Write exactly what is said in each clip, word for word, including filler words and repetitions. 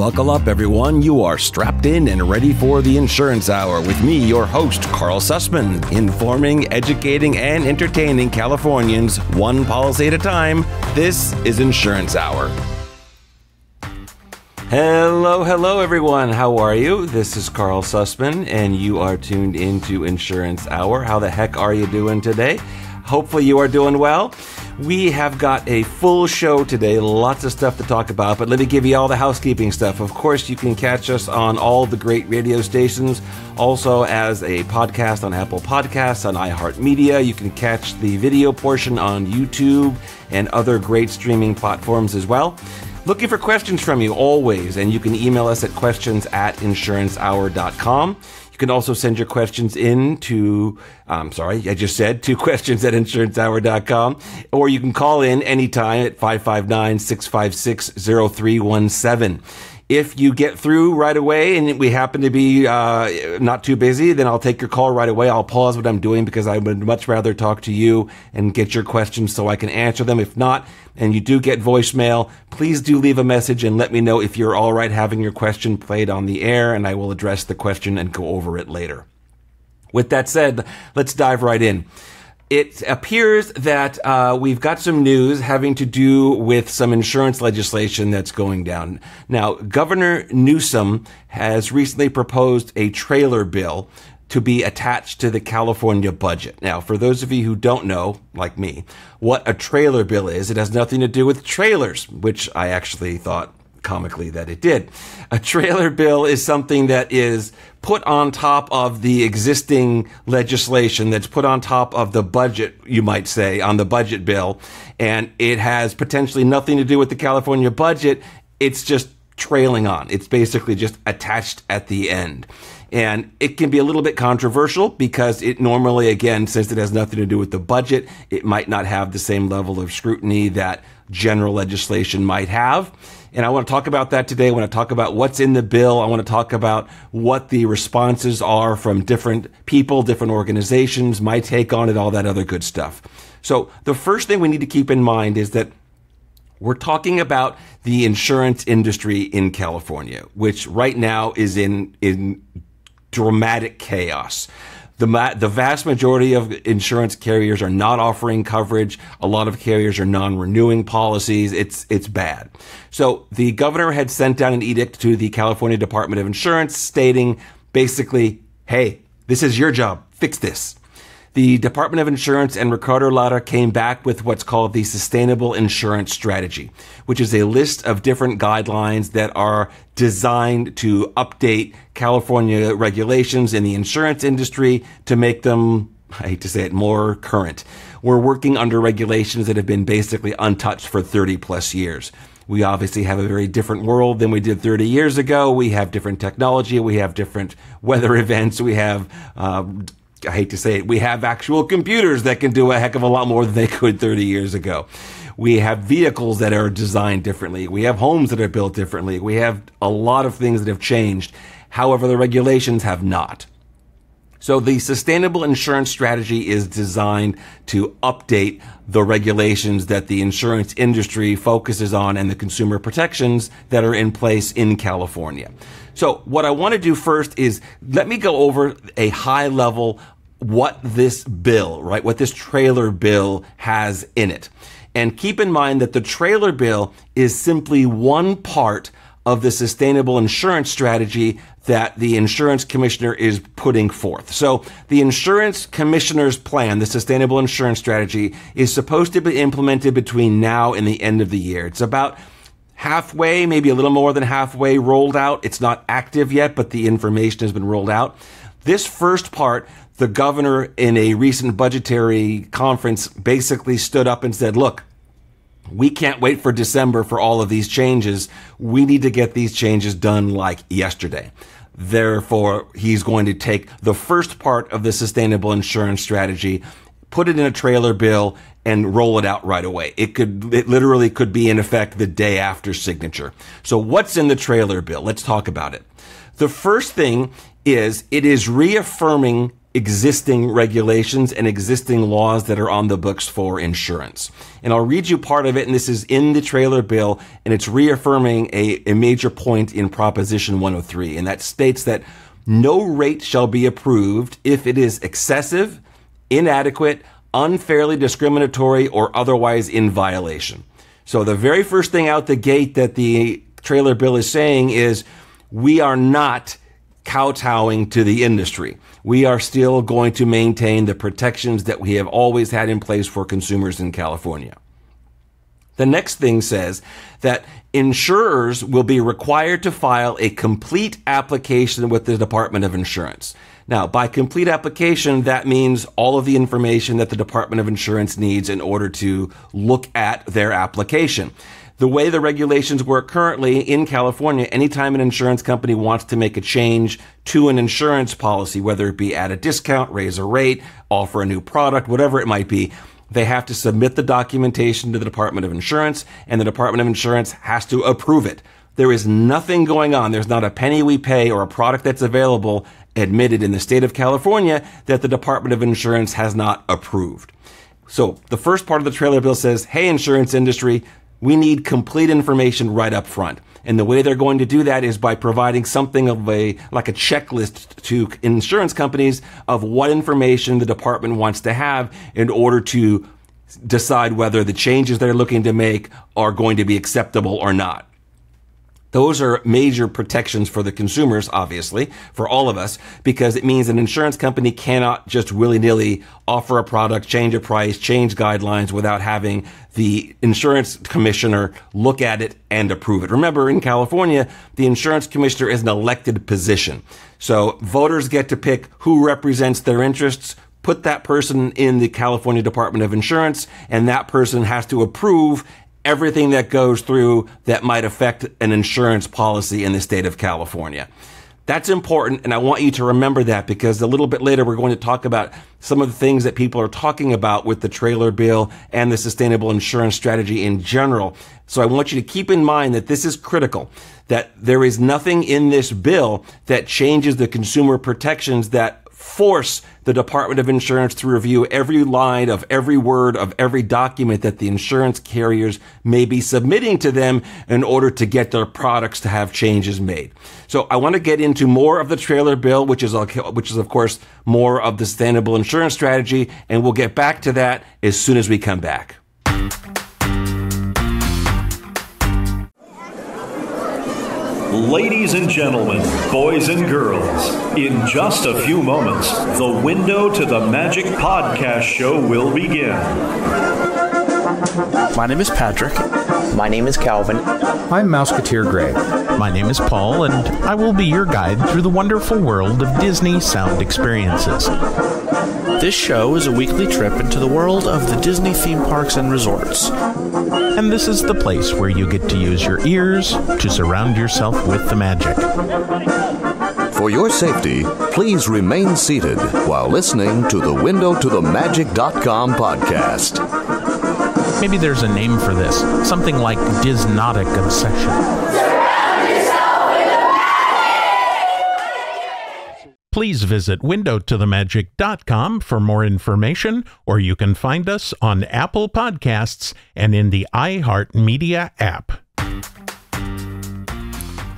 Buckle up, everyone. You are strapped in and ready for the Insurance Hour with me, your host, Karl Susman, informing, educating, and entertaining Californians one policy at a time. This is Insurance Hour. Hello, hello, everyone. How are you? This is Karl Susman, and you are tuned into Insurance Hour. How the heck are you doing today? Hopefully you are doing well. We have got a full show today, lots of stuff to talk about, but let me give you all the housekeeping stuff. Of course, you can catch us on all the great radio stations, also as a podcast on Apple Podcasts, on iHeartMedia. You can catch the video portion on YouTube and other great streaming platforms as well. Looking for questions from you always, and you can email us at questions at insurance hour dot com. You can also send your questions in to, I'm sorry, I just said to questions at insurance hour dot com, or you can call in anytime at five five nine, six five six, zero three one seven. If you get through right away and we happen to be uh, not too busy, then I'll take your call right away. I'll pause what I'm doing because I would much rather talk to you and get your questions so I can answer them. If not, and you do get voicemail, please do leave a message and let me know if you're all right having your question played on the air, and I will address the question and go over it later. With that said, let's dive right in. It appears that uh, we've got some news having to do with some insurance legislation that's going down. Now, Governor Newsom has recently proposed a trailer bill to be attached to the California budget. Now, for those of you who don't know, like me, what a trailer bill is, it has nothing to do with trailers, which I actually thought comically that it did. A trailer bill is something that is put on top of the existing legislation, that's put on top of the budget, you might say, on the budget bill, and it has potentially nothing to do with the California budget. It's just trailing on. It's basically just attached at the end. And it can be a little bit controversial because it normally, again, since it has nothing to do with the budget, it might not have the same level of scrutiny that general legislation might have. And I want to talk about that today. I want to talk about what's in the bill. I want to talk about what the responses are from different people, different organizations, my take on it, all that other good stuff. So the first thing we need to keep in mind is that we're talking about the insurance industry in California, which right now is in in dramatic chaos. The, ma the vast majority of insurance carriers are not offering coverage. A lot of carriers are non-renewing policies. It's, it's bad. So the governor had sent down an edict to the California Department of Insurance stating basically, hey, this is your job. Fix this. The Department of Insurance and Ricardo Lara came back with what's called the Sustainable Insurance Strategy, which is a list of different guidelines that are designed to update California regulations in the insurance industry to make them, I hate to say it, more current. We're working under regulations that have been basically untouched for thirty plus years. We obviously have a very different world than we did thirty years ago. We have different technology. We have different weather events. We have uh, I hate to say it, we have actual computers that can do a heck of a lot more than they could thirty years ago. We have vehicles that are designed differently. We have homes that are built differently. We have a lot of things that have changed. However, the regulations have not. So the Sustainable Insurance Strategy is designed to update the regulations that the insurance industry focuses on and the consumer protections that are in place in California. So what I want to do first is let me go over a high level what this bill, right, what this trailer bill has in it. And keep in mind that the trailer bill is simply one part of the Sustainable Insurance Strategy that the insurance commissioner is putting forth. So the insurance commissioner's plan, the Sustainable Insurance Strategy, is supposed to be implemented between now and the end of the year. It's about halfway, maybe a little more than halfway rolled out. It's not active yet, but the information has been rolled out. This first part, the governor in a recent budgetary conference basically stood up and said, look, we can't wait for December for all of these changes. We need to get these changes done like yesterday. Therefore, he's going to take the first part of the Sustainable Insurance Strategy, put it in a trailer bill, and roll it out right away. It could, it literally could be in effect the day after signature. So what's in the trailer bill? Let's talk about it. The first thing is it is reaffirming existing regulations and existing laws that are on the books for insurance. And I'll read you part of it, and this is in the trailer bill, and it's reaffirming a, a major point in Proposition one oh three, and that states that no rate shall be approved if it is excessive, inadequate, unfairly discriminatory, or otherwise in violation. So the very first thing out the gate that the trailer bill is saying is we are not kowtowing to the industry. We are still going to maintain the protections that we have always had in place for consumers in California. The next thing says that insurers will be required to file a complete application with the Department of Insurance. Now, by complete application, that means all of the information that the Department of Insurance needs in order to look at their application. The way the regulations work currently in California, anytime an insurance company wants to make a change to an insurance policy, whether it be at a discount, raise a rate, offer a new product, whatever it might be, they have to submit the documentation to the Department of Insurance, and the Department of Insurance has to approve it. There is nothing going on. There's not a penny we pay or a product that's available admitted in the state of California that the Department of Insurance has not approved. So the first part of the trailer bill says, hey, insurance industry, we need complete information right up front. And the way they're going to do that is by providing something of a, like a checklist to insurance companies of what information the department wants to have in order to decide whether the changes they're looking to make are going to be acceptable or not. Those are major protections for the consumers, obviously, for all of us, because it means an insurance company cannot just willy-nilly offer a product, change a price, change guidelines without having the insurance commissioner look at it and approve it. Remember, in California, the insurance commissioner is an elected position. So voters get to pick who represents their interests, put that person in the California Department of Insurance, and that person has to approve everything that goes through that might affect an insurance policy in the state of California. That's important, and I want you to remember that, because a little bit later we're going to talk about some of the things that people are talking about with the trailer bill and the sustainable insurance strategy in general. So I want you to keep in mind that this is critical, that there is nothing in this bill that changes the consumer protections that force the Department of Insurance to review every line of every word of every document that the insurance carriers may be submitting to them in order to get their products to have changes made. So I want to get into more of the trailer bill, which is, which is of course, more of the sustainable insurance strategy, and we'll get back to that as soon as we come back. Ladies and gentlemen, boys and girls, in just a few moments, the Window to the Magic podcast show will begin. My name is Patrick. My name is Calvin. I'm Mouseketeer Gray. My name is Paul, and I will be your guide through the wonderful world of Disney sound experiences. This show is a weekly trip into the world of the Disney theme parks and resorts. And this is the place where you get to use your ears to surround yourself with the magic. For your safety, please remain seated while listening to the window to the magic dot com podcast. Maybe there's a name for this, something like Disnotic Obsession. Please visit window to the magic dot com for more information, or you can find us on Apple Podcasts and in the iHeartMedia app.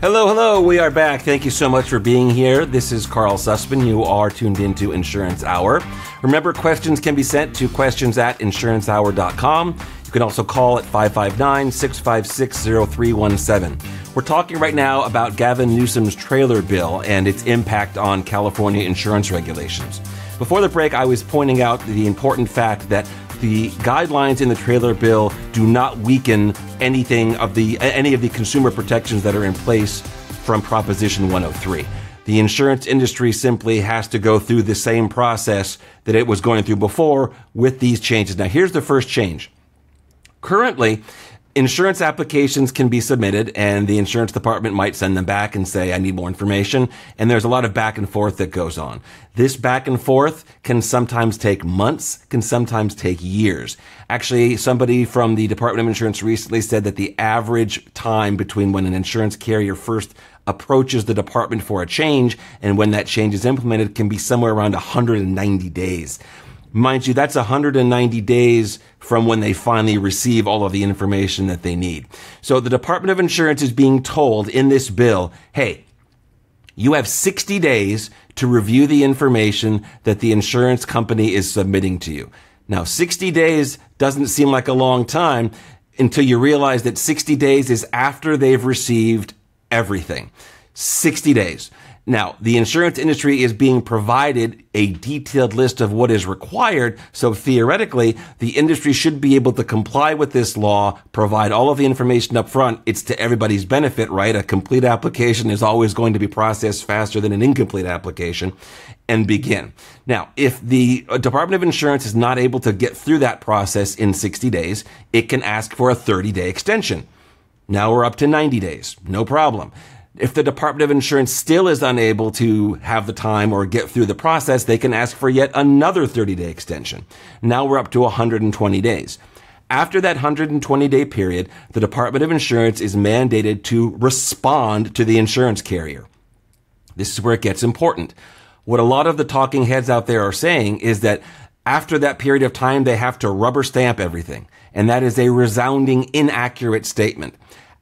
Hello, hello, we are back. Thank you so much for being here. This is Karl Susman. You are tuned into Insurance Hour. Remember, questions can be sent to questions at insurance hour dot com. You can also call at five five nine, six five six, zero three one seven. We're talking right now about Gavin Newsom's trailer bill and its impact on California insurance regulations. Before the break, I was pointing out the important fact that the guidelines in the trailer bill do not weaken anything of the any of the consumer protections that are in place from Proposition one oh three. The insurance industry simply has to go through the same process that it was going through before with these changes. Now, here's the first change. Currently, Insurance applications can be submitted, and the insurance department might send them back and say, I need more information. And there's a lot of back and forth that goes on. This back and forth can sometimes take months, can sometimes take years. Actually, somebody from the Department of Insurance recently said that the average time between when an insurance carrier first approaches the department for a change and when that change is implemented can be somewhere around one hundred ninety days. Mind you, that's one hundred ninety days from when they finally receive all of the information that they need. So the Department of Insurance is being told in this bill, hey, you have sixty days to review the information that the insurance company is submitting to you. Now, sixty days doesn't seem like a long time until you realize that sixty days is after they've received everything. sixty days. Now, the insurance industry is being provided a detailed list of what is required, so theoretically, the industry should be able to comply with this law, provide all of the information up front. It's to everybody's benefit, right? A complete application is always going to be processed faster than an incomplete application, and begin. Now, if the Department of Insurance is not able to get through that process in sixty days, it can ask for a thirty-day extension. Now we're up to ninety days, no problem. If the Department of Insurance still is unable to have the time or get through the process, they can ask for yet another thirty-day extension. Now we're up to one hundred twenty days. After that one hundred twenty-day period, the Department of Insurance is mandated to respond to the insurance carrier. This is where it gets important. What a lot of the talking heads out there are saying is that after that period of time, they have to rubber stamp everything. And that is a resounding inaccurate statement.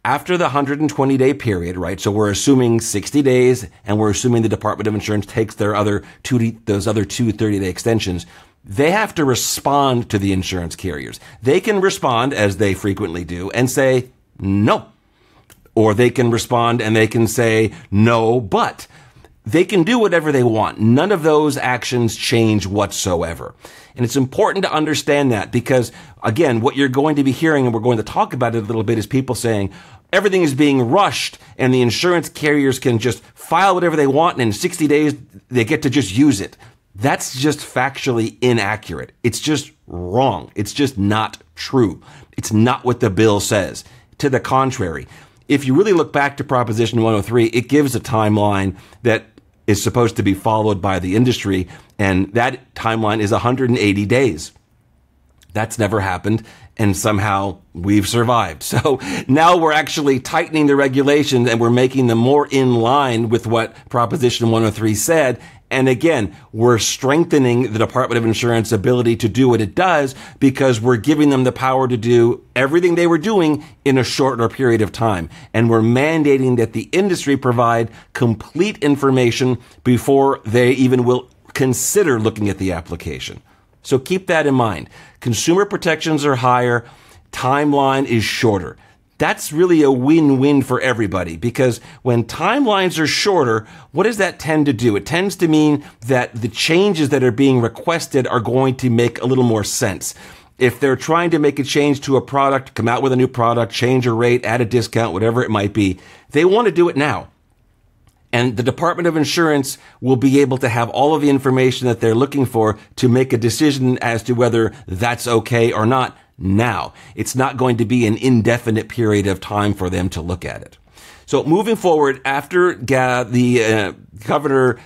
After the one hundred twenty day period, right? So we're assuming sixty days and we're assuming the Department of Insurance takes their other two, those other two thirty day extensions. They have to respond to the insurance carriers. They can respond as they frequently do and say no, or they can respond and they can say no, but they can do whatever they want. None of those actions change whatsoever. And it's important to understand that because, again, what you're going to be hearing, and we're going to talk about it a little bit, is people saying everything is being rushed and the insurance carriers can just file whatever they want and in sixty days they get to just use it. That's just factually inaccurate. It's just wrong. It's just not true. It's not what the bill says. To the contrary, if you really look back to Proposition one oh three, it gives a timeline that is supposed to be followed by the industry, and that timeline is one hundred eighty days. That's never happened, and somehow we've survived. So now we're actually tightening the regulations, and we're making them more in line with what Proposition one oh three said. And again, we're strengthening the Department of Insurance ability to do what it does because we're giving them the power to do everything they were doing in a shorter period of time. And we're mandating that the industry provide complete information before they even will consider looking at the application. So keep that in mind. Consumer protections are higher. Timeline is shorter. That's really a win-win for everybody because when timelines are shorter, what does that tend to do? It tends to mean that the changes that are being requested are going to make a little more sense. If they're trying to make a change to a product, come out with a new product, change a rate, add a discount, whatever it might be, they want to do it now. And the Department of Insurance will be able to have all of the information that they're looking for to make a decision as to whether that's okay or not. Now, it's not going to be an indefinite period of time for them to look at it. So moving forward, after the uh, governor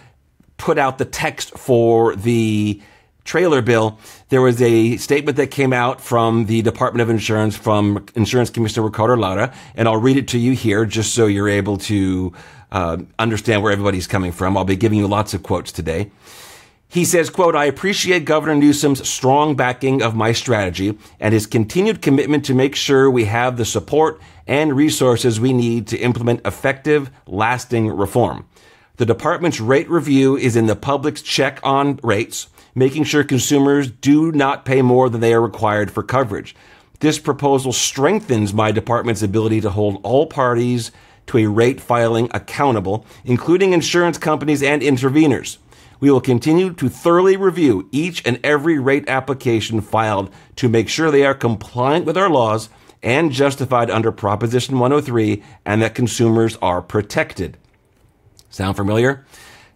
put out the text for the trailer bill, there was a statement that came out from the Department of Insurance from Insurance Commissioner Ricardo Lara, and I'll read it to you here just so you're able to uh, understand where everybody's coming from. I'll be giving you lots of quotes today. He says, quote, I appreciate Governor Newsom's strong backing of my strategy and his continued commitment to make sure we have the support and resources we need to implement effective, lasting reform. The department's rate review is in the public's check on rates, making sure consumers do not pay more than they are required for coverage. This proposal strengthens my department's ability to hold all parties to a rate filing accountable, including insurance companies and interveners. We will continue to thoroughly review each and every rate application filed to make sure they are compliant with our laws and justified under Proposition one oh three and that consumers are protected. Sound familiar?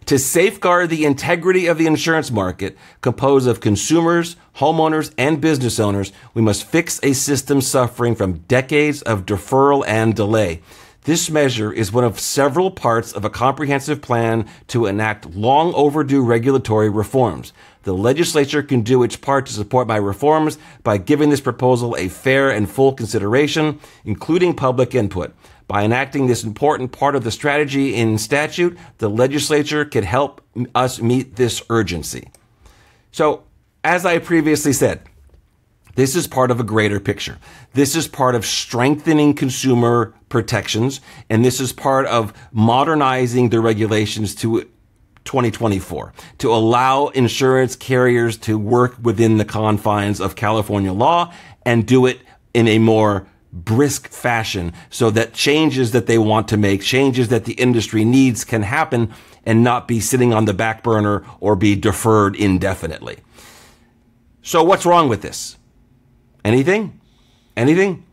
to safeguard the integrity of the insurance market, composed of consumers, homeowners, and business owners, we must fix a system suffering from decades of deferral and delay. This measure is one of several parts of a comprehensive plan to enact long overdue regulatory reforms. The legislature can do its part to support my reforms by giving this proposal a fair and full consideration, including public input. By enacting this important part of the strategy in statute, the legislature could help us meet this urgency. So, as I previously said, this is part of a greater picture. This is part of strengthening consumer protections, and this is part of modernizing the regulations to twenty twenty-four to allow insurance carriers to work within the confines of California law and do it in a more brisk fashion so that changes that they want to make, changes that the industry needs, can happen and not be sitting on the back burner or be deferred indefinitely. So what's wrong with this? Anything? Anything?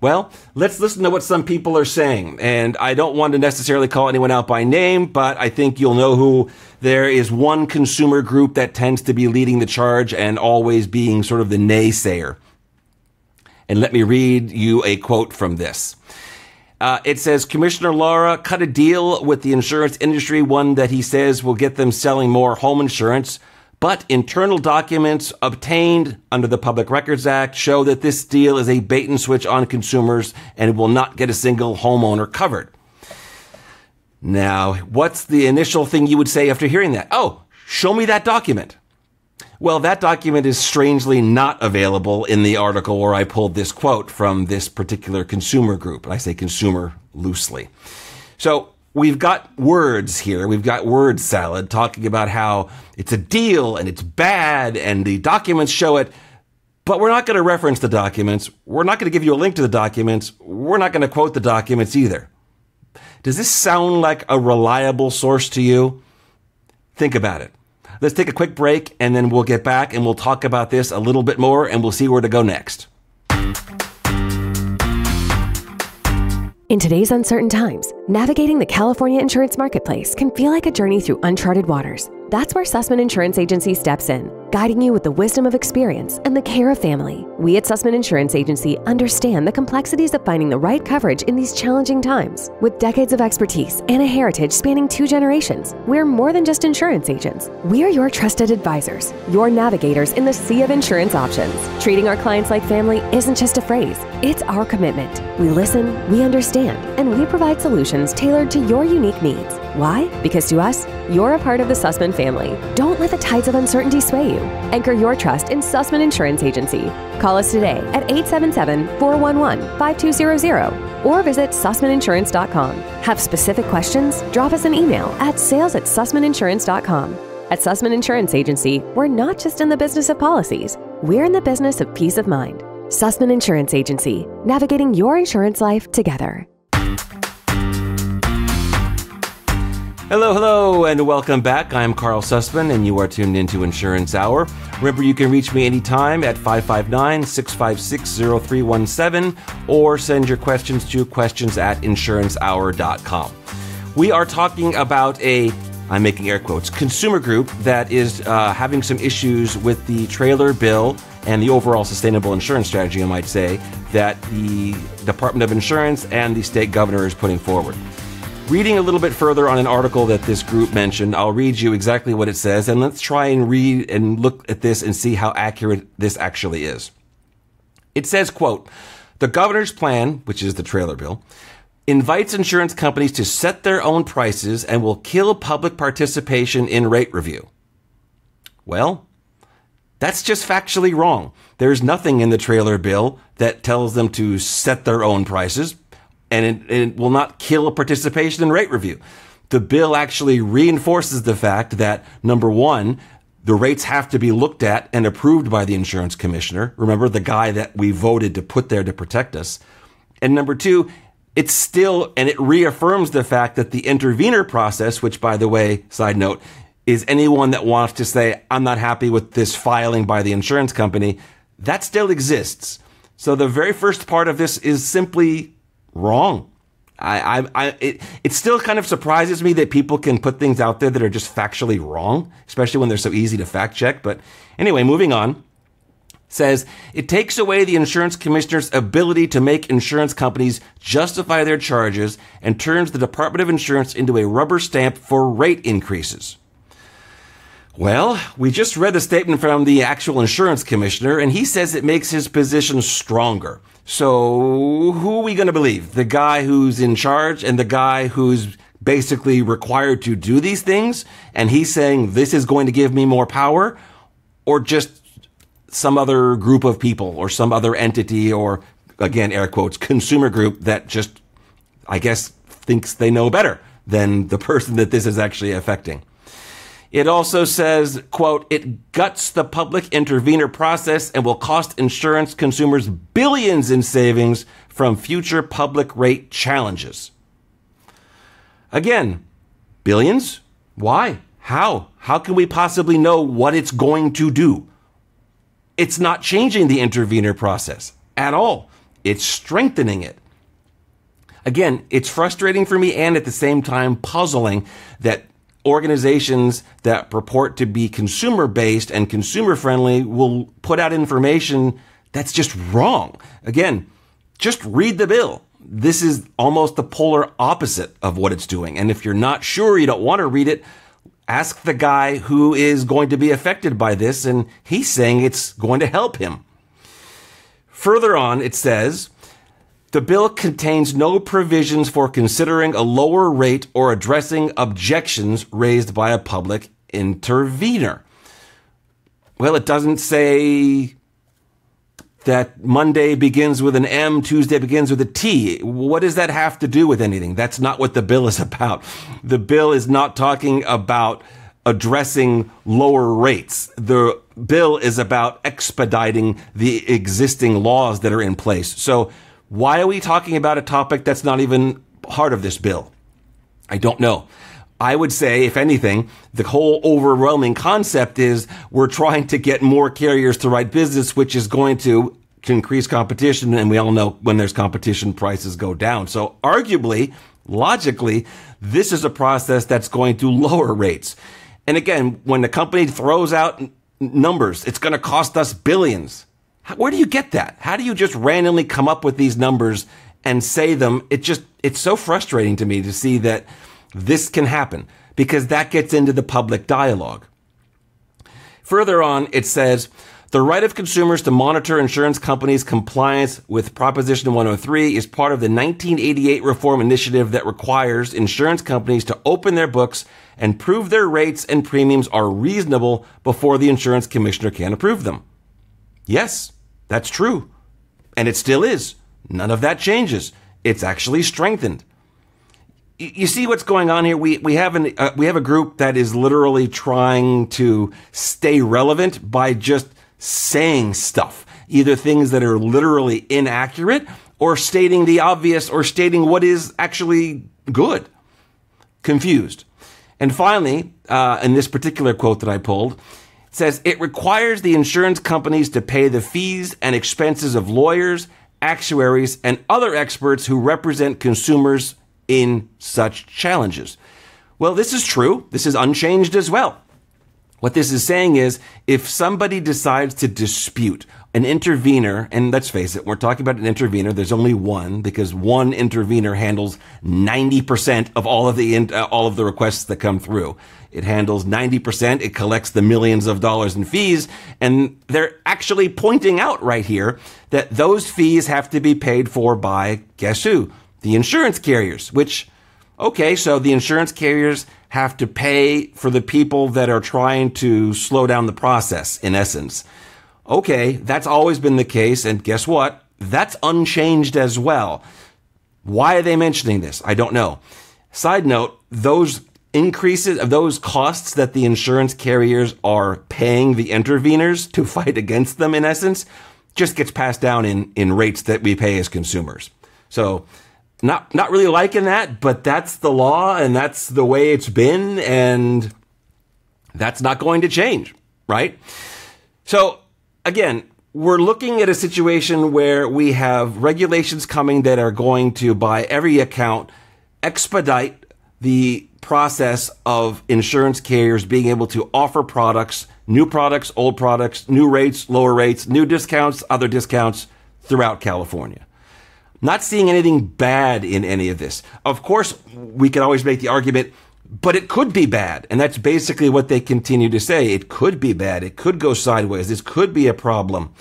Well, let's listen to what some people are saying. And I don't want to necessarily call anyone out by name, but I think you'll know who. There is one consumer group that tends to be leading the charge and always being sort of the naysayer. And let me read you a quote from this. Uh, it says, Commissioner Lara cut a deal with the insurance industry, one that he says will get them selling more home insurance. But internal documents obtained under the Public Records Act show that this deal is a bait and switch on consumers and will not get a single homeowner covered. Now, what's the initial thing you would say after hearing that? Oh, show me that document. Well, that document is strangely not available in the article where I pulled this quote from this particular consumer group. And I say consumer loosely. So, we've got words here. We've got word salad talking about how it's a deal and it's bad and the documents show it, but we're not going to reference the documents. We're not going to give you a link to the documents. We're not going to quote the documents either. Does this sound like a reliable source to you? Think about it. Let's take a quick break and then we'll get back and we'll talk about this a little bit more and we'll see where to go next. In today's uncertain times, navigating the California insurance marketplace can feel like a journey through uncharted waters. That's where Susman Insurance Agency steps in, guiding you with the wisdom of experience and the care of family. We at Susman Insurance Agency understand the complexities of finding the right coverage in these challenging times. With decades of expertise and a heritage spanning two generations, we're more than just insurance agents. We're your trusted advisors, your navigators in the sea of insurance options. Treating our clients like family isn't just a phrase, it's our commitment. We listen, we understand, and we provide solutions tailored to your unique needs. Why? Because to us, you're a part of the Susman family. Don't let the tides of uncertainty sway you. Anchor your trust in Susman Insurance Agency. Call us today at eight seven seven, four one one, five two zero zero or visit Susman Insurance dot com. Have specific questions? Drop us an email at sales at Susman Insurance dot com. At Susman Insurance Agency, we're not just in the business of policies. We're in the business of peace of mind. Susman Insurance Agency, navigating your insurance life together. Hello, hello, and welcome back. I'm Karl Susman, and you are tuned into Insurance Hour. Remember, you can reach me anytime at five five nine, six five six, zero three one seven or send your questions to questions at Insurance Hour dot com. We are talking about a, I'm making air quotes, consumer group that is uh, having some issues with the trailer bill and the overall sustainable insurance strategy, I might say, that the Department of Insurance and the state governor is putting forward. Reading a little bit further on an article that this group mentioned, I'll read you exactly what it says, and let's try and read and look at this and see how accurate this actually is. It says, quote, the governor's plan, which is the trailer bill, invites insurance companies to set their own prices and will kill public participation in rate review. Well, that's just factually wrong. There's nothing in the trailer bill that tells them to set their own prices. And it, it will not kill participation in rate review. The bill actually reinforces the fact that, number one, the rates have to be looked at and approved by the insurance commissioner. Remember, the guy that we voted to put there to protect us. And number two, it's still, and it reaffirms the fact that the intervener process, which, by the way, side note, is anyone that wants to say, I'm not happy with this filing by the insurance company, that still exists. So the very first part of this is simply wrong. I, I, I it, it still kind of surprises me that people can put things out there that are just factually wrong, especially when they're so easy to fact check. But anyway, moving on. Says, it takes away the insurance commissioner's ability to make insurance companies justify their charges and turns the Department of Insurance into a rubber stamp for rate increases. Well, we just read the statement from the actual insurance commissioner, and he says it makes his position stronger. So who are we going to believe? The guy who's in charge and the guy who's basically required to do these things, and he's saying this is going to give me more power, or just some other group of people or some other entity or, again, air quotes, consumer group that just, I guess, thinks they know better than the person that this is actually affecting. It also says, quote, it guts the public intervener process and will cost insurance consumers billions in savings from future public rate challenges. Again, billions? Why? How? How can we possibly know what it's going to do? It's not changing the intervener process at all. It's strengthening it. Again, it's frustrating for me and at the same time puzzling that organizations that purport to be consumer-based and consumer-friendly will put out information that's just wrong. Again, just read the bill. This is almost the polar opposite of what it's doing. And if you're not sure, you don't want to read it, ask the guy who is going to be affected by this, and he's saying it's going to help him. Further on, it says, the bill contains no provisions for considering a lower rate or addressing objections raised by a public intervener. Well, it doesn't say that Monday begins with an M, Tuesday begins with a T. What does that have to do with anything? That's not what the bill is about. The bill is not talking about addressing lower rates. The bill is about expediting the existing laws that are in place. So why are we talking about a topic that's not even part of this bill? I don't know. I would say, if anything, the whole overwhelming concept is we're trying to get more carriers to write business, which is going to increase competition. And we all know when there's competition, prices go down. So arguably, logically, this is a process that's going to lower rates. And again, when the company throws out numbers, it's going to cost us billions. Where do you get that? How do you just randomly come up with these numbers and say them? It just, it's so frustrating to me to see that this can happen because that gets into the public dialogue. Further on, it says, the right of consumers to monitor insurance companies' compliance with Proposition one oh three is part of the nineteen eighty-eight reform initiative that requires insurance companies to open their books and prove their rates and premiums are reasonable before the insurance commissioner can approve them. Yes. That's true. And it still is. None of that changes. It's actually strengthened. You see what's going on here? We we have an uh, we have a group that is literally trying to stay relevant by just saying stuff, either things that are literally inaccurate or stating the obvious or stating what is actually good. Confused. And finally, uh, in this particular quote that I pulled, says it requires the insurance companies to pay the fees and expenses of lawyers, actuaries, and other experts who represent consumers in such challenges. Well, this is true. This is unchanged as well. What this is saying is if somebody decides to dispute an intervener, and let's face it, we're talking about an intervener. There's only one because one intervener handles ninety percent of all of the in, uh, all of the requests that come through. It handles ninety percent. It collects the millions of dollars in fees. And they're actually pointing out right here that those fees have to be paid for by, guess who? The insurance carriers, which, okay, so the insurance carriers have to pay for the people that are trying to slow down the process, in essence. Okay, that's always been the case, and guess what? That's unchanged as well. Why are they mentioning this? I don't know. Side note, those increases of those costs that the insurance carriers are paying the interveners to fight against them, in essence, just gets passed down in, in rates that we pay as consumers. So not, not really liking that, but that's the law, and that's the way it's been, and that's not going to change, right? So again, we're looking at a situation where we have regulations coming that are going to, by every account, expedite the process of insurance carriers being able to offer products, new products, old products, new rates, lower rates, new discounts, other discounts throughout California. Not seeing anything bad in any of this. Of course, we can always make the argument, but it could be bad. And that's basically what they continue to say. It could be bad. It could go sideways. This could be a problem.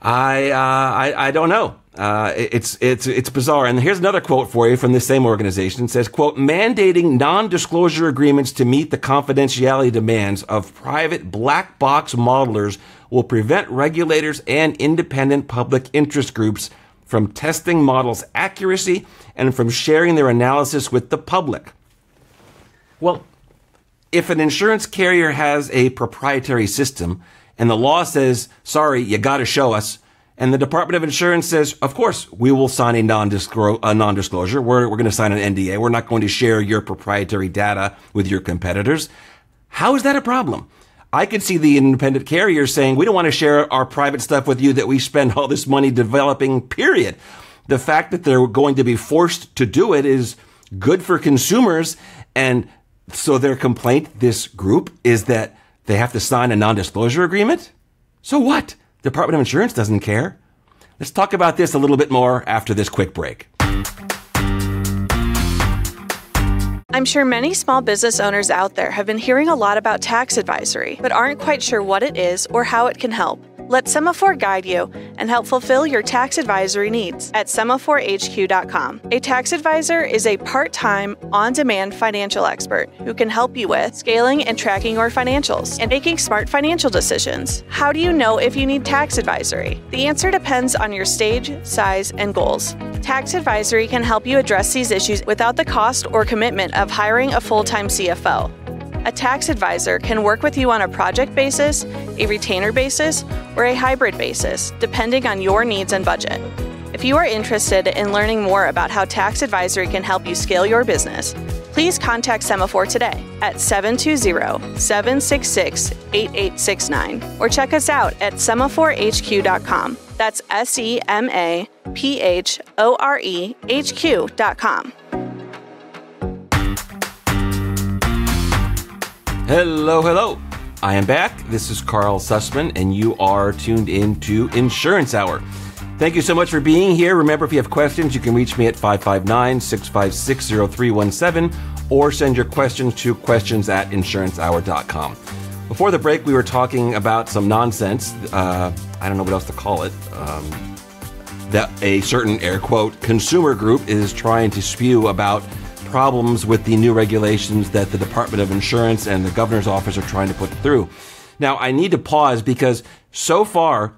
I uh, I, I don't know. Uh, it's, it's, it's bizarre. And here's another quote for you from this same organization. It says, quote, mandating non-disclosure agreements to meet the confidentiality demands of private black box modelers will prevent regulators and independent public interest groups from testing models' accuracy and from sharing their analysis with the public. Well, if an insurance carrier has a proprietary system and the law says, sorry, you got to show us, and the Department of Insurance says, of course, we will sign a non-disclosure. A non-disclosure. We're, we're going to sign an N D A. We're not going to share your proprietary data with your competitors. How is that a problem? I could see the independent carrier saying, we don't want to share our private stuff with you that we spend all this money developing, period. The fact that they're going to be forced to do it is good for consumers. And so their complaint, this group, is that they have to sign a non-disclosure agreement? So what? Department of Insurance doesn't care. Let's talk about this a little bit more after this quick break. I'm sure many small business owners out there have been hearing a lot about tax advisory, but aren't quite sure what it is or how it can help. Let Semaphore guide you and help fulfill your tax advisory needs at semaphore h q dot com. A tax advisor is a part-time, on-demand financial expert who can help you with scaling and tracking your financials and making smart financial decisions. How do you know if you need tax advisory? The answer depends on your stage, size, and goals. Tax advisory can help you address these issues without the cost or commitment of hiring a full-time C F O. A tax advisor can work with you on a project basis, a retainer basis, or a hybrid basis, depending on your needs and budget. If you are interested in learning more about how tax advisory can help you scale your business, please contact Semaphore today at seven two zero, seven six six, eight eight six nine or check us out at semaphore h q dot com. That's S E M A P H O R E H Q dot com. Hello, hello. I am back. This is Karl Susman, and you are tuned in to Insurance Hour. Thank you so much for being here. Remember, if you have questions, you can reach me at five five nine, six five six, zero three one seven or send your questions to questions at insurance hour dot com. Before the break, we were talking about some nonsense. Uh, I don't know what else to call it. Um, that a certain, air quote, consumer group is trying to spew about problems with the new regulations that the Department of Insurance and the governor's office are trying to put through. Now, I need to pause because so far,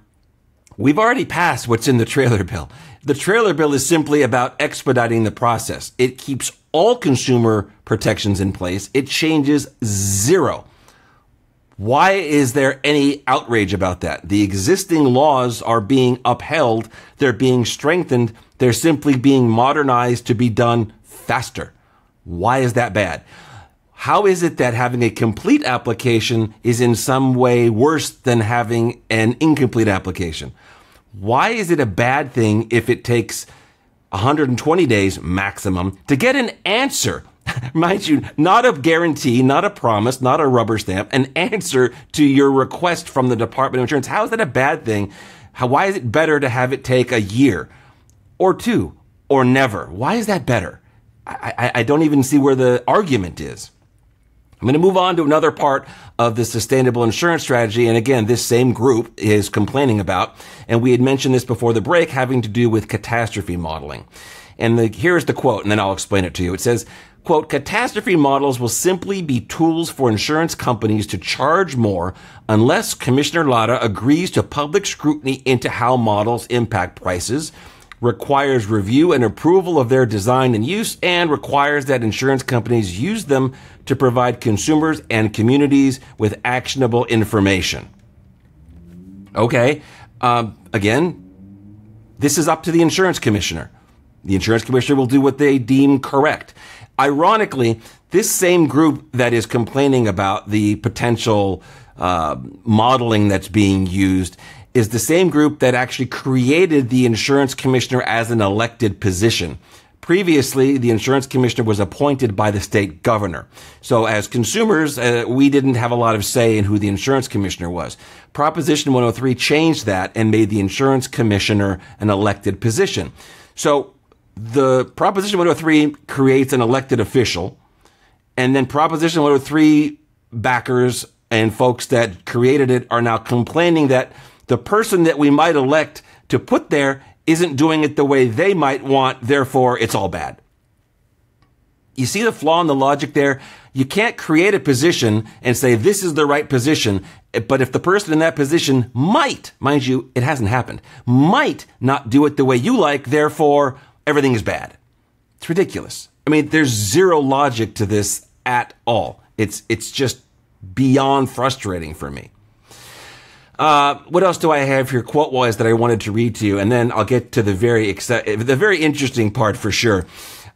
we've already passed what's in the trailer bill. The trailer bill is simply about expediting the process. It keeps all consumer protections in place. It changes zero. Why is there any outrage about that? The existing laws are being upheld. They're being strengthened. They're simply being modernized to be done faster. Why is that bad? How is it that having a complete application is in some way worse than having an incomplete application? Why is it a bad thing if it takes one hundred twenty days maximum to get an answer? Mind you, not a guarantee, not a promise, not a rubber stamp, an answer to your request from the Department of Insurance. How is that a bad thing? How, why is it better to have it take a year or two or never? Why is that better? I, I, I don't even see where the argument is. I'm going to move on to another part of the Sustainable Insurance Strategy. And again, this same group is complaining about, and we had mentioned this before the break, having to do with catastrophe modeling. And the, here's the quote, and then I'll explain it to you. It says, quote, catastrophe models will simply be tools for insurance companies to charge more unless Commissioner Lara agrees to public scrutiny into how models impact prices, requires review and approval of their design and use, and requires that insurance companies use them to provide consumers and communities with actionable information. Okay, um, again, this is up to the insurance commissioner. The insurance commissioner will do what they deem correct. Ironically, this same group that is complaining about the potential uh, modeling that's being used is the same group that actually created the insurance commissioner as an elected position. Previously, the insurance commissioner was appointed by the state governor. So as consumers, uh, we didn't have a lot of say in who the insurance commissioner was. Proposition one oh three changed that and made the insurance commissioner an elected position. So the Proposition one oh three creates an elected official, and then Proposition one oh three backers and folks that created it are now complaining that the person that we might elect to put there isn't doing it the way they might want, therefore it's all bad. You see the flaw in the logic there? You can't create a position and say this is the right position, but if the person in that position might, mind you, it hasn't happened, might not do it the way you like, therefore everything is bad. It's ridiculous. I mean, there's zero logic to this at all. It's, it's just beyond frustrating for me. Uh, what else do I have here quote-wise that I wanted to read to you? And then I'll get to the very the very interesting part for sure.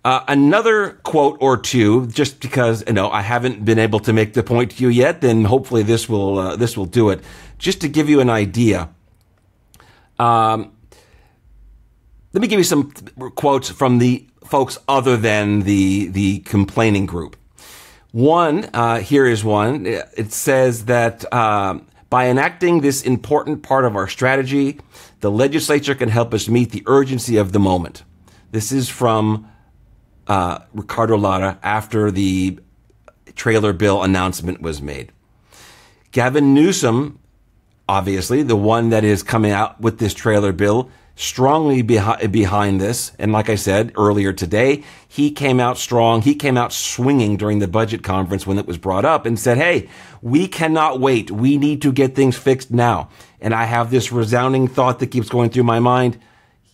Uh, another quote or two, just because, you know, I haven't been able to make the point to you yet, then hopefully this will, uh, this will do it. Just to give you an idea, um, let me give you some quotes from the folks other than the, the complaining group. One, uh, here is one. It says that... Um, by enacting this important part of our strategy, the legislature can help us meet the urgency of the moment. This is from uh, Ricardo Lara after the trailer bill announcement was made. Gavin Newsom, obviously, the one that is coming out with this trailer bill, strongly behi- behind this. And like I said earlier today, he came out strong. He came out swinging during the budget conference when it was brought up and said, hey, we cannot wait. We need to get things fixed now. And I have this resounding thought that keeps going through my mind.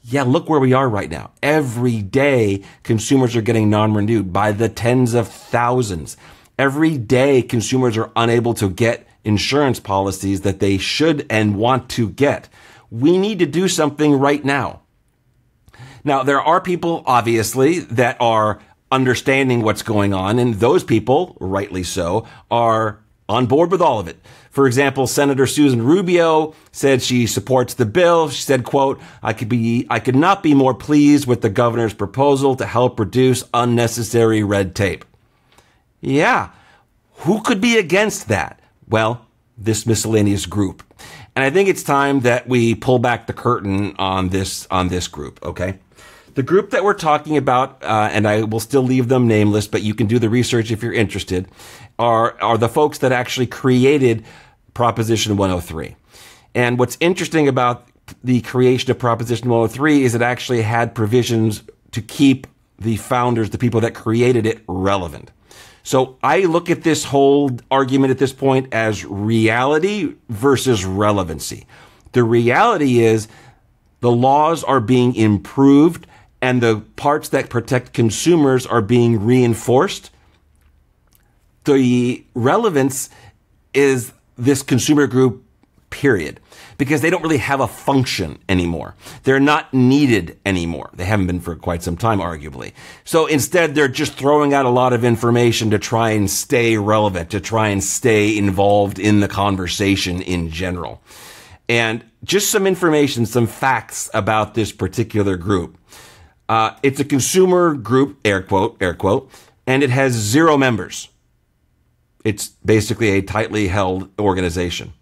Yeah, look where we are right now. Every day, consumers are getting non-renewed by the tens of thousands. Every day, consumers are unable to get insurance policies that they should and want to get. We need to do something right now. Now, there are people, obviously, that are understanding what's going on, and those people, rightly so, are on board with all of it. For example, Senator Susan Rubio said she supports the bill. She said, quote, I could be, I could not be more pleased with the governor's proposal to help reduce unnecessary red tape. Yeah, who could be against that? Well, this miscellaneous group. And I think it's time that we pull back the curtain on this, on this group, okay? The group that we're talking about, uh, and I will still leave them nameless, but you can do the research if you're interested, are, are the folks that actually created Proposition one oh three. And what's interesting about the creation of Proposition one oh three is it actually had provisions to keep the founders, the people that created it, relevant. So I look at this whole argument at this point as reality versus relevancy. The reality is the laws are being improved and the parts that protect consumers are being reinforced. The relevance is this consumer group, period, because they don't really have a function anymore. They're not needed anymore. They haven't been for quite some time, arguably. So instead, they're just throwing out a lot of information to try and stay relevant, to try and stay involved in the conversation in general. And just some information, some facts about this particular group. Uh, it's a consumer group, air quote, air quote, and it has zero members. It's basically a tightly held organization.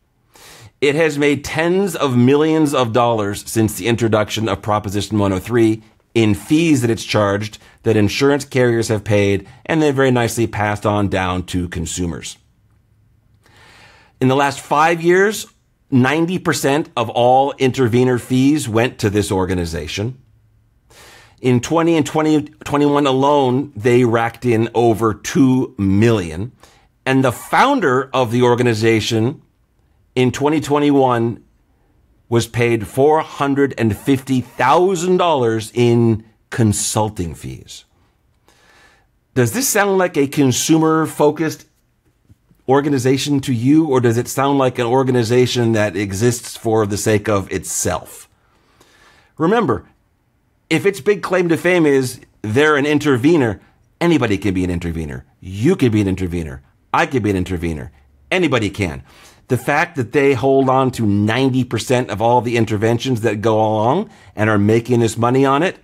It has made tens of millions of dollars since the introduction of Proposition one oh three in fees that it's charged, that insurance carriers have paid, and then very nicely passed on down to consumers. In the last five years, ninety percent of all intervener fees went to this organization. In twenty and twenty twenty-one alone, they racked in over two million dollars. And the founder of the organization in twenty twenty-one was paid four hundred fifty thousand dollars in consulting fees. Does this sound like a consumer-focused organization to you, or does it sound like an organization that exists for the sake of itself? Remember, if its big claim to fame is they're an intervener, anybody can be an intervener. You can be an intervener. I can be an intervener. Anybody can. The fact that they hold on to ninety percent of all the interventions that go along and are making this money on it,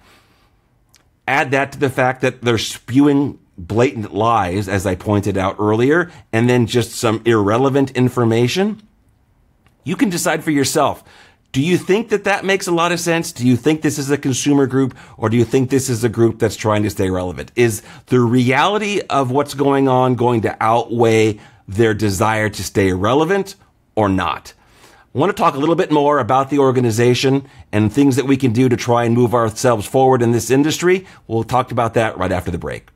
add that to the fact that they're spewing blatant lies, as I pointed out earlier, and then just some irrelevant information. You can decide for yourself. Do you think that that makes a lot of sense? Do you think this is a consumer group, or do you think this is a group that's trying to stay relevant? Is the reality of what's going on going to outweigh their desire to stay relevant or not? I want to talk a little bit more about the organization and things that we can do to try and move ourselves forward in this industry. We'll talk about that right after the break.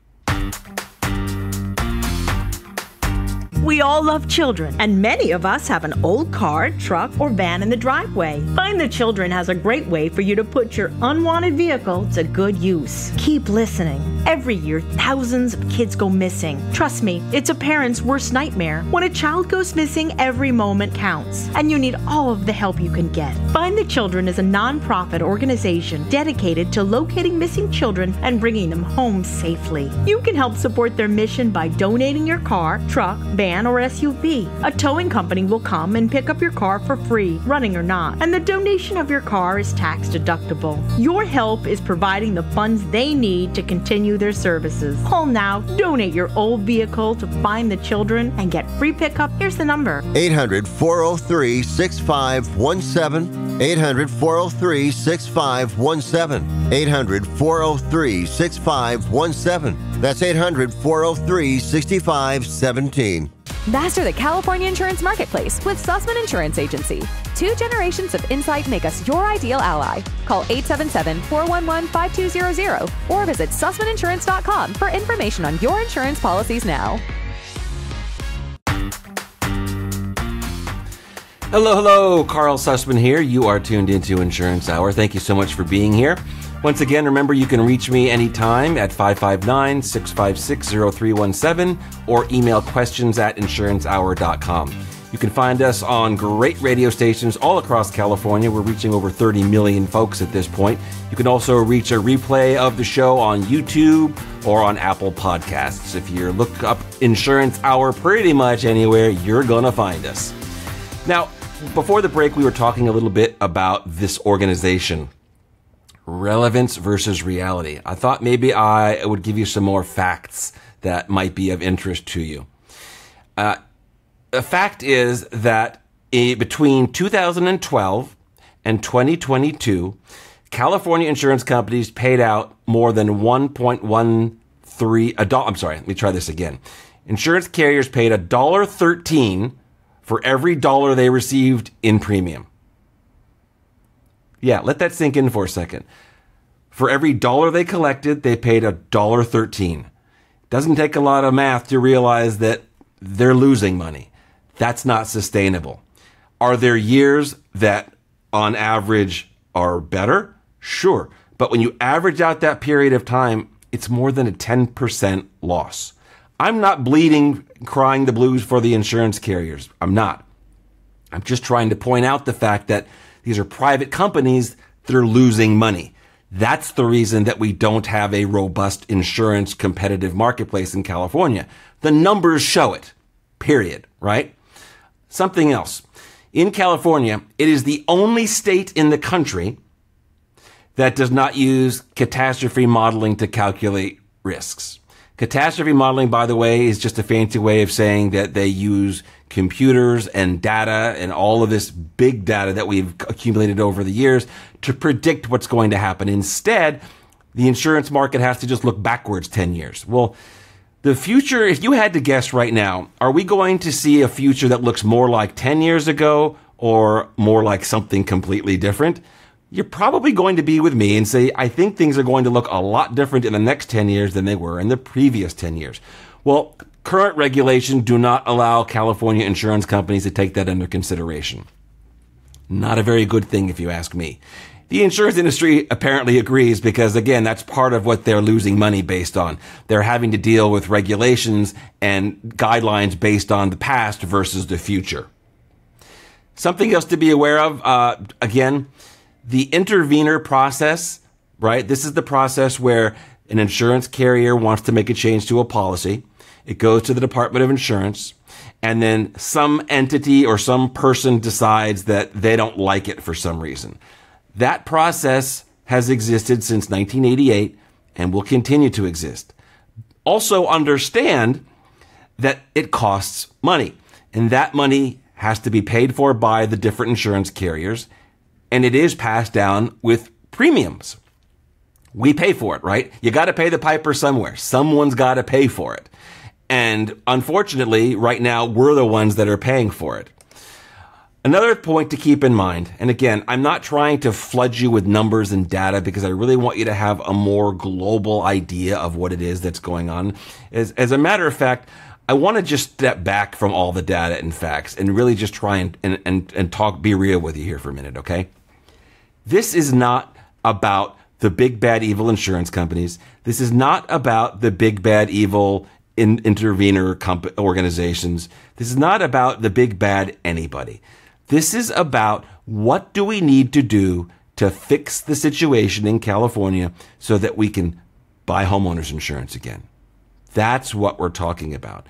We all love children, and many of us have an old car, truck, or van in the driveway. Find the Children has a great way for you to put your unwanted vehicle to good use. Keep listening. Every year, thousands of kids go missing. Trust me, it's a parent's worst nightmare. When a child goes missing, every moment counts, and you need all of the help you can get. Find the Children is a nonprofit organization dedicated to locating missing children and bringing them home safely. You can help support their mission by donating your car, truck, van, or S U V. A towing company will come and pick up your car for free, running or not, and the donation of your car is tax deductible. Your help is providing the funds they need to continue their services. Call now, donate your old vehicle to Find the Children and get free pickup. Here's the number: eight hundred, four oh three, six five one seven, eight hundred, four oh three, six five one seven, eight hundred, four oh three, six five one seven. That's eight hundred, four oh three, six five one seven. Master the California insurance marketplace with Susman Insurance Agency. Two generations of insight make us your ideal ally. Call eight seven seven, four one one, five two zero zero or visit Susman Insurance dot com for information on your insurance policies now. Hello, hello, Karl Susman here. You are tuned into Insurance Hour. Thank you so much for being here. Once again, remember you can reach me anytime at five five nine, six five six, zero three one seven or email questions at insurance hour dot com. You can find us on great radio stations all across California. We're reaching over thirty million folks at this point. You can also reach a replay of the show on YouTube or on Apple Podcasts. If you look up Insurance Hour pretty much anywhere, you're gonna find us. Now, before the break, we were talking a little bit about this organization. Relevance versus reality. I thought maybe I would give you some more facts that might be of interest to you. Uh, the fact is that in, between two thousand twelve and twenty twenty-two, California insurance companies paid out more than one dollar thirteen cents. I'm sorry, let me try this again. Insurance carriers paid one dollar thirteen cents for every dollar they received in premium. Yeah, let that sink in for a second. For every dollar they collected, they paid one dollar thirteen cents. Doesn't take a lot of math to realize that they're losing money. That's not sustainable. Are there years that, on average, are better? Sure. But when you average out that period of time, it's more than a ten percent loss. I'm not bleeding, crying the blues for the insurance carriers. I'm not. I'm just trying to point out the fact that these are private companies that are losing money. That's the reason that we don't have a robust insurance competitive marketplace in California. The numbers show it, period, right? Something else. In California, it is the only state in the country that does not use catastrophe modeling to calculate risks. Catastrophe modeling, by the way, is just a fancy way of saying that they use computers and data and all of this big data that we've accumulated over the years to predict what's going to happen. Instead, the insurance market has to just look backwards ten years. Well, the future, if you had to guess right now, are we going to see a future that looks more like ten years ago or more like something completely different? You're probably going to be with me and say, I think things are going to look a lot different in the next ten years than they were in the previous ten years. Well, current regulations do not allow California insurance companies to take that under consideration. Not a very good thing, if you ask me. The insurance industry apparently agrees because, again, that's part of what they're losing money based on. They're having to deal with regulations and guidelines based on the past versus the future. Something else to be aware of, uh, again, the intervener process, right? This is the process where an insurance carrier wants to make a change to a policy. It goes to the Department of Insurance, and then some entity or some person decides that they don't like it for some reason. That process has existed since nineteen eighty-eight and will continue to exist. Also understand that it costs money, and that money has to be paid for by the different insurance carriers, and it is passed down with premiums. We pay for it, right? You got to pay the piper somewhere. Someone's got to pay for it. And unfortunately, right now, we're the ones that are paying for it. Another point to keep in mind, and again, I'm not trying to flood you with numbers and data because I really want you to have a more global idea of what it is that's going on. As, as a matter of fact, I want to just step back from all the data and facts and really just try and, and, and, and talk, be real with you here for a minute, okay? This is not about the big, bad, evil insurance companies. This is not about the big, bad, evil in, intervener comp- organizations. This is not about the big, bad anybody. This is about what do we need to do to fix the situation in California so that we can buy homeowners insurance again. That's what we're talking about.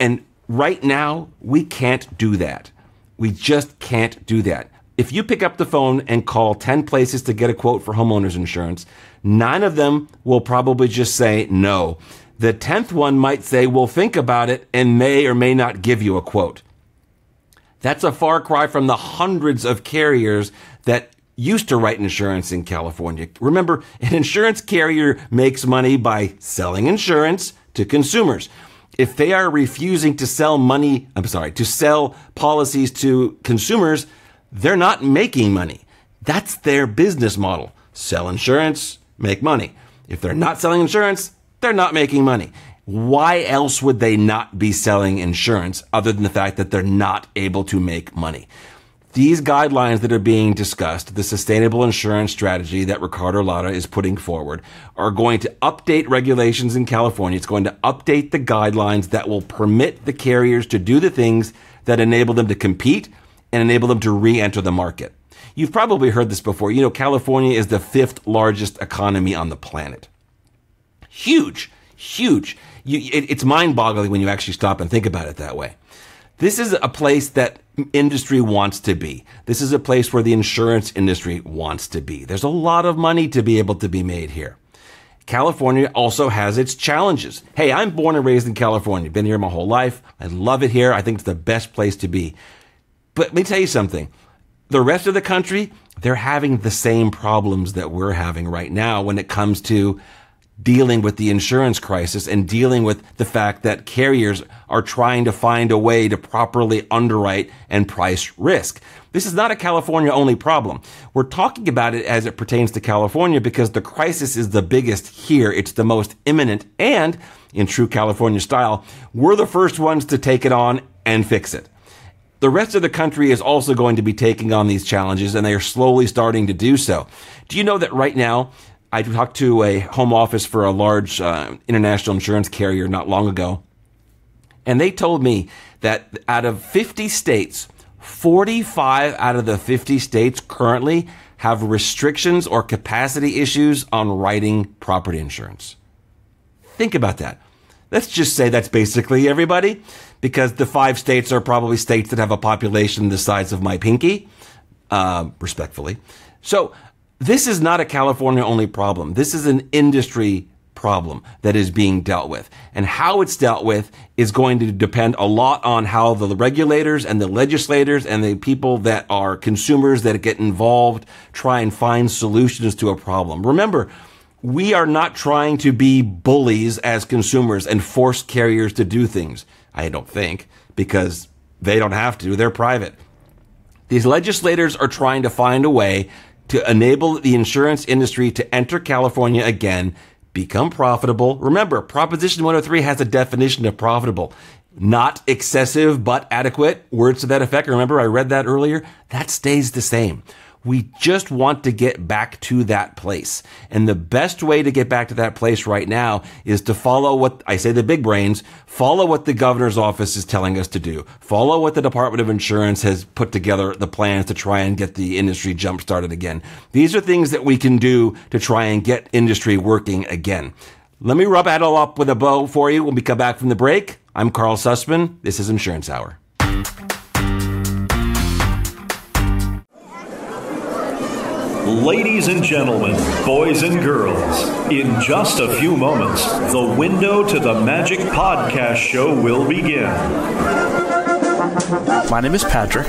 And right now, we can't do that. We just can't do that. If you pick up the phone and call ten places to get a quote for homeowners insurance, nine of them will probably just say no. The tenth one might say, we'll think about it and may or may not give you a quote. That's a far cry from the hundreds of carriers that used to write insurance in California. Remember, an insurance carrier makes money by selling insurance to consumers. If they are refusing to sell money, I'm sorry, to sell policies to consumers, they're not making money. That's their business model. Sell insurance, make money. If they're not selling insurance, they're not making money. Why else would they not be selling insurance other than the fact that they're not able to make money? These guidelines that are being discussed, the Sustainable Insurance Strategy that Ricardo Lara is putting forward, are going to update regulations in California. It's going to update the guidelines that will permit the carriers to do the things that enable them to compete and enable them to re-enter the market. You've probably heard this before. You know, California is the fifth largest economy on the planet. Huge, huge. You, it, it's mind-boggling when you actually stop and think about it that way. This is a place that industry wants to be. This is a place where the insurance industry wants to be. There's a lot of money to be able to be made here. California also has its challenges. Hey, I'm born and raised in California. Been here my whole life. I love it here. I think it's the best place to be. But let me tell you something. The rest of the country, they're having the same problems that we're having right now when it comes to dealing with the insurance crisis and dealing with the fact that carriers are trying to find a way to properly underwrite and price risk. This is not a California-only problem. We're talking about it as it pertains to California because the crisis is the biggest here. It's the most imminent, and in true California style, we're the first ones to take it on and fix it. The rest of the country is also going to be taking on these challenges, and they are slowly starting to do so. Do you know that right now, I talked to a home office for a large uh, international insurance carrier not long ago, and they told me that out of fifty states, forty-five out of the fifty states currently have restrictions or capacity issues on writing property insurance. Think about that. Let's just say that's basically everybody, because the five states are probably states that have a population the size of my pinky, uh, respectfully. So, this is not a California-only problem. This is an industry problem that is being dealt with. And how it's dealt with is going to depend a lot on how the regulators and the legislators and the people that are consumers that get involved try and find solutions to a problem. Remember, we are not trying to be bullies as consumers and force carriers to do things. I don't think, because they don't have to. They're private. These legislators are trying to find a way to enable the insurance industry to enter California again, become profitable. Remember, Proposition one oh three has a definition of profitable. Not excessive, but adequate. Words to that effect. Remember, I read that earlier. That stays the same. We just want to get back to that place. And the best way to get back to that place right now is to follow what, I say the big brains, follow what the governor's office is telling us to do. Follow what the Department of Insurance has put together, the plans to try and get the industry jump started again. These are things that we can do to try and get industry working again. Let me wrap it all up with a bow for you when we come back from the break. I'm Karl Susman. This is Insurance Hour. Ladies and gentlemen, boys and girls, in just a few moments, the Window to the Magic podcast show will begin. My name is Patrick.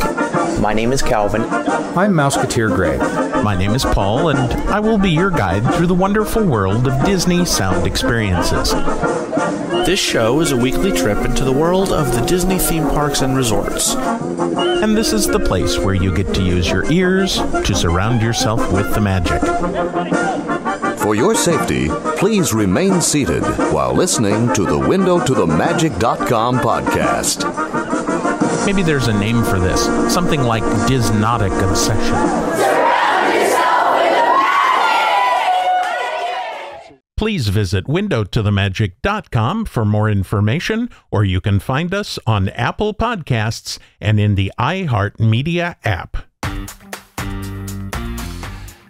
My name is Calvin. I'm Mouseketeer Gray. My name is Paul, and I will be your guide through the wonderful world of Disney sound experiences. This show is a weekly trip into the world of the Disney theme parks and resorts. And this is the place where you get to use your ears to surround yourself with the magic. For your safety, please remain seated while listening to the window to the magic dot com podcast. Maybe there's a name for this, something like Disnotic Obsession. Surround yourself with the magic! Please visit window to the magic dot com for more information, or you can find us on Apple Podcasts and in the iHeartMedia app.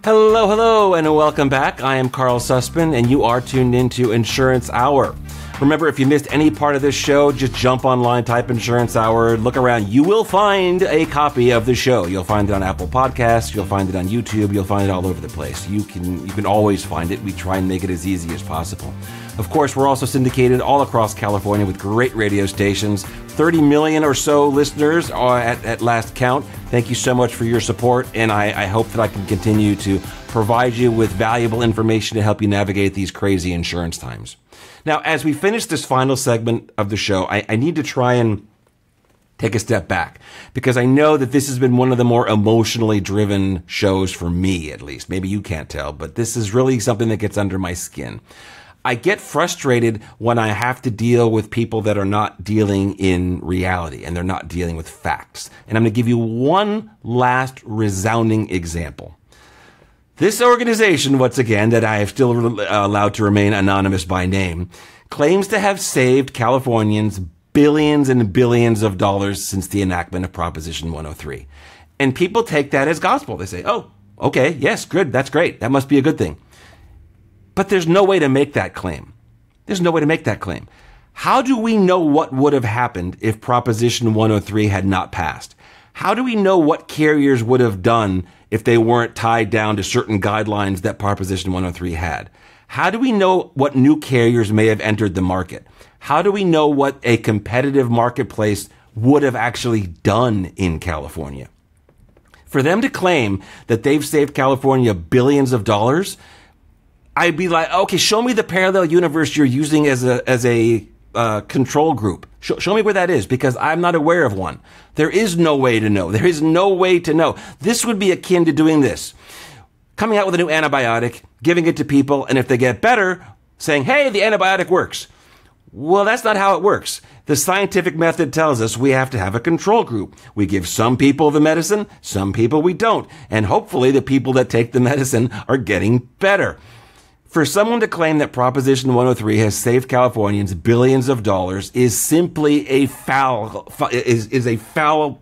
Hello, hello, and welcome back. I am Karl Susman, and you are tuned into Insurance Hour. Remember, if you missed any part of this show, just jump online, type Insurance Hour, look around. You will find a copy of the show. You'll find it on Apple Podcasts. You'll find it on YouTube. You'll find it all over the place. You can you can always find it. We try and make it as easy as possible. Of course, we're also syndicated all across California with great radio stations. thirty million or so listeners are at, at last count. Thank you so much for your support, and I, I hope that I can continue to provide you with valuable information to help you navigate these crazy insurance times. Now, as we finish this final segment of the show, I, I need to try and take a step back, because I know that this has been one of the more emotionally driven shows for me, at least. Maybe you can't tell, but this is really something that gets under my skin. I get frustrated when I have to deal with people that are not dealing in reality and they're not dealing with facts. And I'm going to give you one last resounding example. This organization, once again, that I have still allowed to remain anonymous by name, claims to have saved Californians billions and billions of dollars since the enactment of Proposition one oh three. And people take that as gospel. They say, oh, okay, yes, good, that's great. That must be a good thing. But there's no way to make that claim. There's no way to make that claim. How do we know what would have happened if Proposition one oh three had not passed? How do we know what carriers would have done if they weren't tied down to certain guidelines that Proposition one oh three had? How do we know what new carriers may have entered the market? How do we know what a competitive marketplace would have actually done in California? For them to claim that they've saved California billions of dollars, I'd be like, okay, show me the parallel universe you're using as a as a uh, control group. Show, show me where that is, because I'm not aware of one. There is no way to know. There is no way to know. This would be akin to doing this. Coming out with a new antibiotic, giving it to people, and if they get better, saying, hey, the antibiotic works. Well, that's not how it works. The scientific method tells us we have to have a control group. We give some people the medicine, some people we don't. And hopefully the people that take the medicine are getting better. For someone to claim that Proposition one oh three has saved Californians billions of dollars is simply a foul, is, is a foul,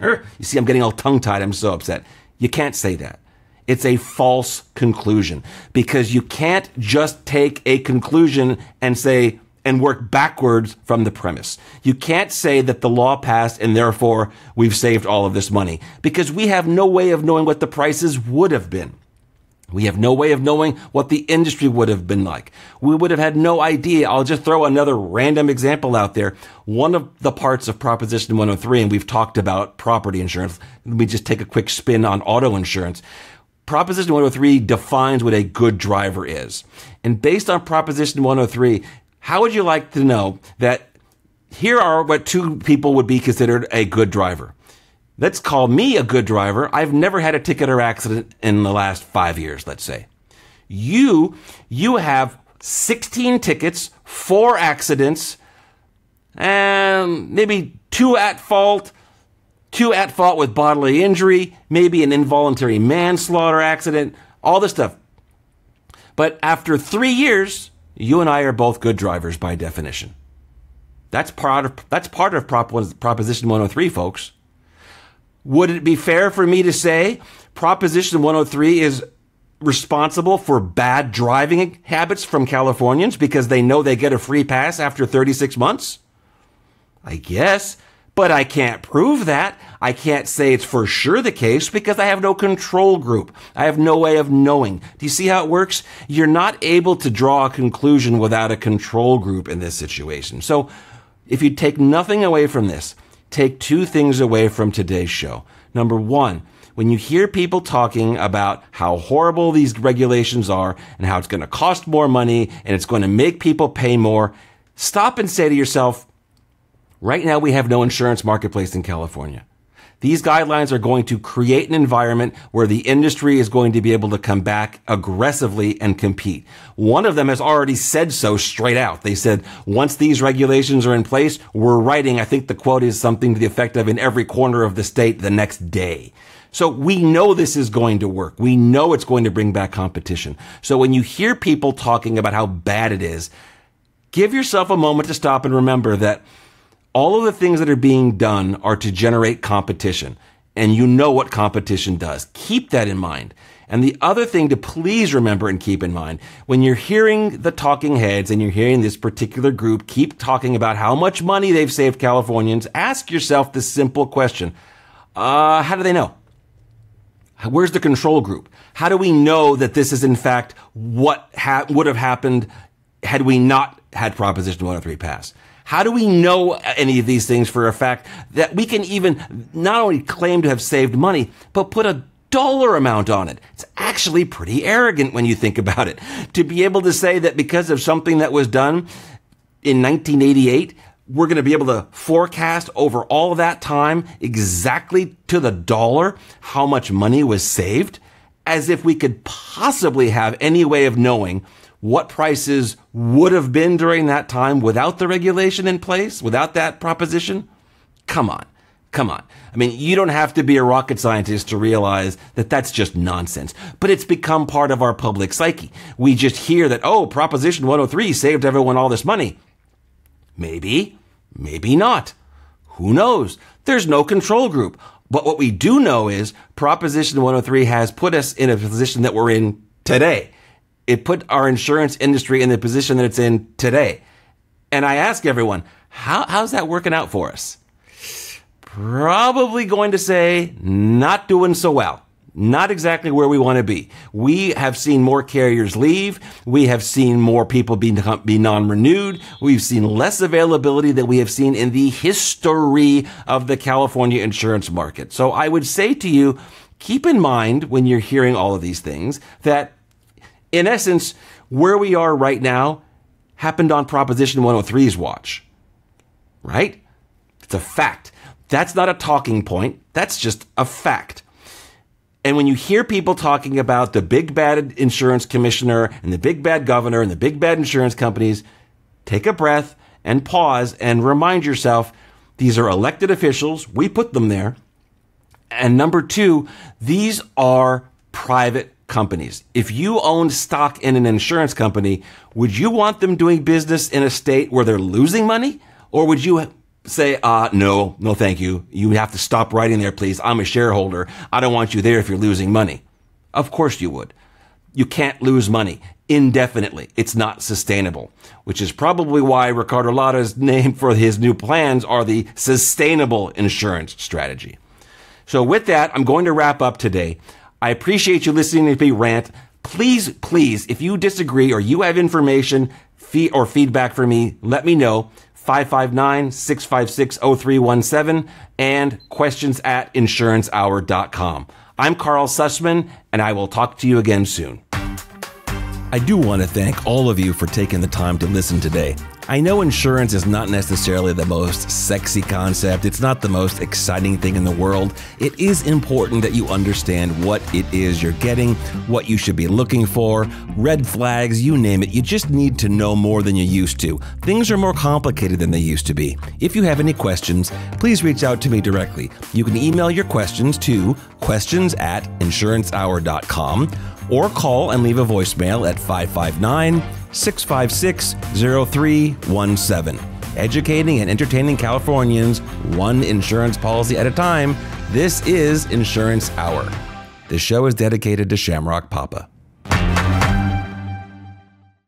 you see, I'm getting all tongue-tied, I'm so upset. You can't say that. It's a false conclusion, because you can't just take a conclusion and say, and work backwards from the premise. You can't say that the law passed and therefore we've saved all of this money, because we have no way of knowing what the prices would have been. We have no way of knowing what the industry would have been like. We would have had no idea. I'll just throw another random example out there. One of the parts of Proposition one oh three, and we've talked about property insurance. Let me just take a quick spin on auto insurance. Proposition one oh three defines what a good driver is. And based on Proposition one oh three, how would you like to know that here are what two people would be considered a good driver? Let's call me a good driver. I've never had a ticket or accident in the last five years, let's say. You, you have sixteen tickets, four accidents, and maybe two at fault, two at fault with bodily injury, maybe an involuntary manslaughter accident, all this stuff. But after three years, you and I are both good drivers by definition. That's part of, that's part of Prop one, Proposition one oh three, folks. Would it be fair for me to say Proposition one oh three is responsible for bad driving habits from Californians because they know they get a free pass after thirty-six months? I guess. But I can't prove that. I can't say it's for sure the case because I have no control group. I have no way of knowing. Do you see how it works? You're not able to draw a conclusion without a control group in this situation. So if you take nothing away from this, take two things away from today's show. Number one, when you hear people talking about how horrible these regulations are and how it's going to cost more money and it's going to make people pay more, stop and say to yourself, right now, we have no insurance marketplace in California. These guidelines are going to create an environment where the industry is going to be able to come back aggressively and compete. One of them has already said so straight out. They said, once these regulations are in place, we're writing, I think the quote is something to the effect of, in every corner of the state the next day. So we know this is going to work. We know it's going to bring back competition. So when you hear people talking about how bad it is, give yourself a moment to stop and remember that all of the things that are being done are to generate competition. And you know what competition does. Keep that in mind. And the other thing to please remember and keep in mind, when you're hearing the talking heads and you're hearing this particular group keep talking about how much money they've saved Californians, ask yourself this simple question. Uh, how do they know? Where's the control group? How do we know that this is, in fact, what ha- would have happened had we not had Proposition one oh three pass? How do we know any of these things for a fact that we can even not only claim to have saved money, but put a dollar amount on it? It's actually pretty arrogant when you think about it. To be able to say that because of something that was done in nineteen eighty-eight, we're going to be able to forecast over all that time exactly to the dollar how much money was saved, as if we could possibly have any way of knowing what prices would have been during that time without the regulation in place, without that proposition? Come on. Come on. I mean, you don't have to be a rocket scientist to realize that that's just nonsense. But it's become part of our public psyche. We just hear that, oh, Proposition one oh three saved everyone all this money. Maybe, maybe not. Who knows? There's no control group. But what we do know is Proposition one oh three has put us in a position that we're in today. It put our insurance industry in the position that it's in today. And I ask everyone, how, how's that working out for us? Probably going to say, not doing so well. Not exactly where we want to be. We have seen more carriers leave. We have seen more people be, be non-renewed. We've seen less availability than we have seen in the history of the California insurance market. So I would say to you, keep in mind when you're hearing all of these things that in essence, where we are right now happened on Proposition one oh three's watch, right? It's a fact. That's not a talking point. That's just a fact. And when you hear people talking about the big bad insurance commissioner and the big bad governor and the big bad insurance companies, take a breath and pause and remind yourself, these are elected officials. We put them there. And number two, these are private companies. If you owned stock in an insurance company, would you want them doing business in a state where they're losing money? Or would you say, uh, no, no, thank you. You have to stop writing there, please. I'm a shareholder. I don't want you there if you're losing money. Of course you would. You can't lose money indefinitely. It's not sustainable, which is probably why Ricardo Lara's name for his new plans are the Sustainable Insurance Strategy. So with that, I'm going to wrap up today. I appreciate you listening to me rant. Please, please, if you disagree or you have information fee- or feedback for me, let me know. five five nine, six five six, zero three one seven and questions at insurance hour dot com. I'm Karl Susman, and I will talk to you again soon. I do want to thank all of you for taking the time to listen today. I know insurance is not necessarily the most sexy concept. It's not the most exciting thing in the world. It is important that you understand what it is you're getting, what you should be looking for, red flags, you name it. You just need to know more than you used to. Things are more complicated than they used to be. If you have any questions, please reach out to me directly. You can email your questions to questions at insurance hour dot com or call and leave a voicemail at five five nine, six five six, zero three one seven. Educating and entertaining Californians, one insurance policy at a time. This is Insurance Hour. This show is dedicated to Shamrock Papa.